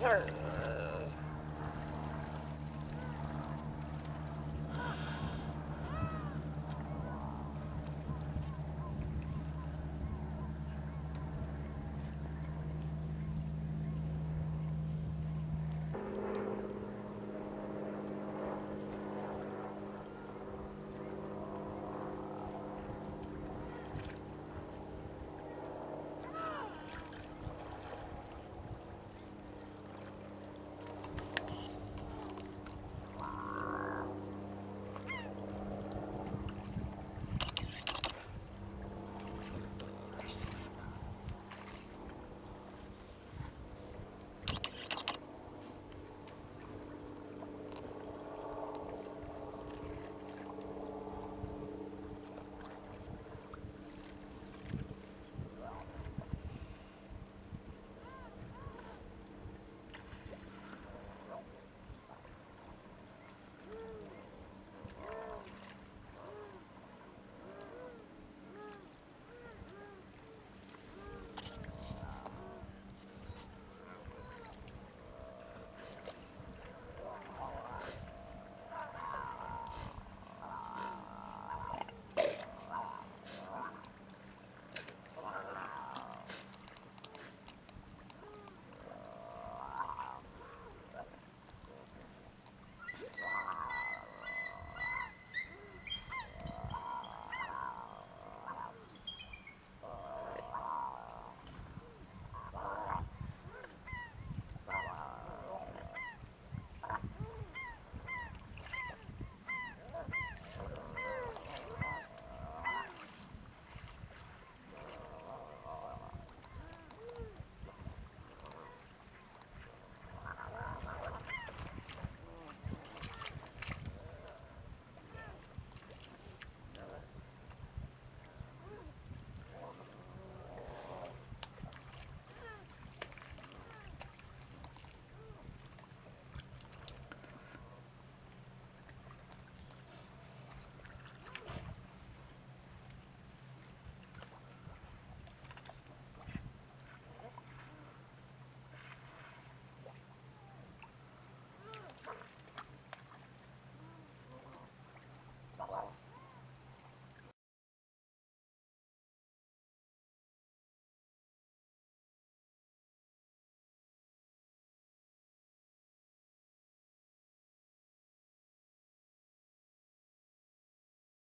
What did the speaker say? Turn.